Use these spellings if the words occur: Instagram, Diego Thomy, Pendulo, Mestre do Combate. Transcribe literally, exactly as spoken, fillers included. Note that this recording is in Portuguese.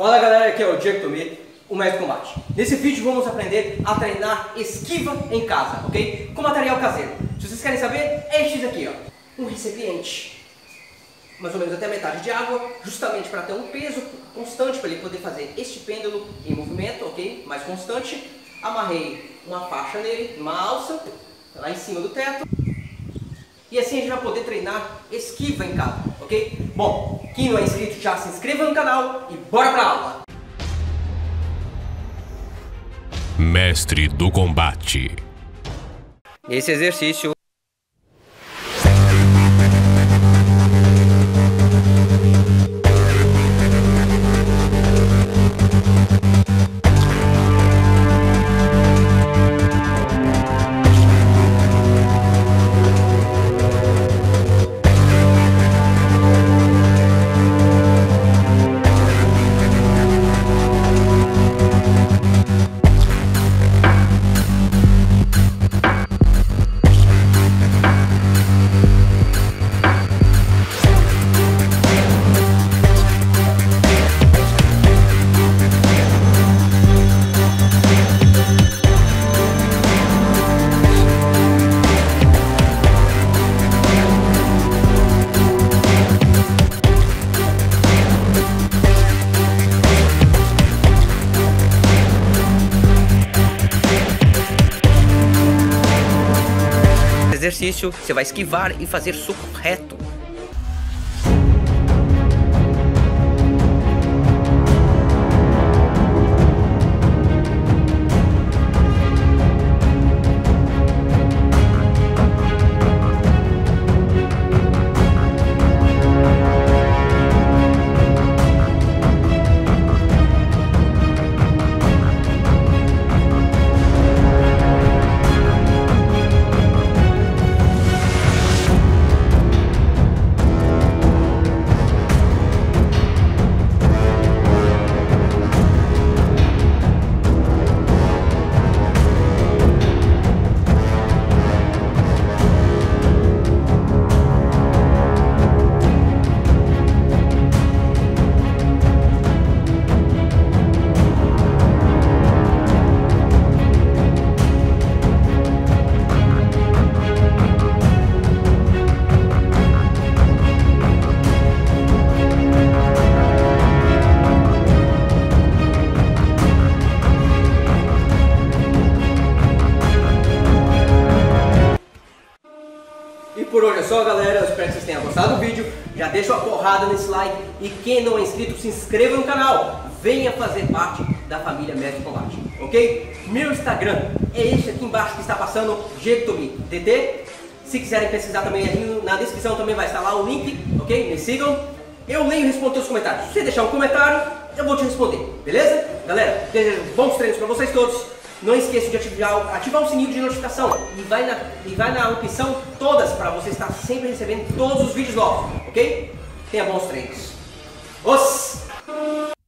Fala galera, aqui é o Diego Thomy, o Mestre do Combate. Nesse vídeo vamos aprender a treinar esquiva em casa, ok? Com material caseiro. Se vocês querem saber, é este aqui, ó. Um recipiente, mais ou menos até metade de água, justamente para ter um peso constante, para ele poder fazer este pêndulo em movimento, ok? Mais constante. Amarrei uma faixa nele, uma alça, lá em cima do teto. E assim a gente vai poder treinar esquiva em casa, ok? Bom, quem não é inscrito já se inscreva no canal e bora pra aula! Mestre do Combate. Esse exercício exercício, você vai esquivar e fazer soco reto. Por hoje é só, galera, eu espero que vocês tenham gostado do vídeo, já deixa uma porrada nesse like e quem não é inscrito se inscreva no canal, venha fazer parte da família Mestre do Combate, ok? Meu Instagram é este aqui embaixo que está passando, Diego Thomy, D T, se quiserem pesquisar também ali na descrição também vai estar lá o link, ok? Me sigam, eu leio e respondo todos os comentários, se você deixar um comentário eu vou te responder, beleza? Galera, desejo bons treinos para vocês todos. Não esqueça de ativar, ativar o sininho de notificação e vai na, e vai na opção todas para você estar sempre recebendo todos os vídeos novos, ok? Tenha bons treinos. Os!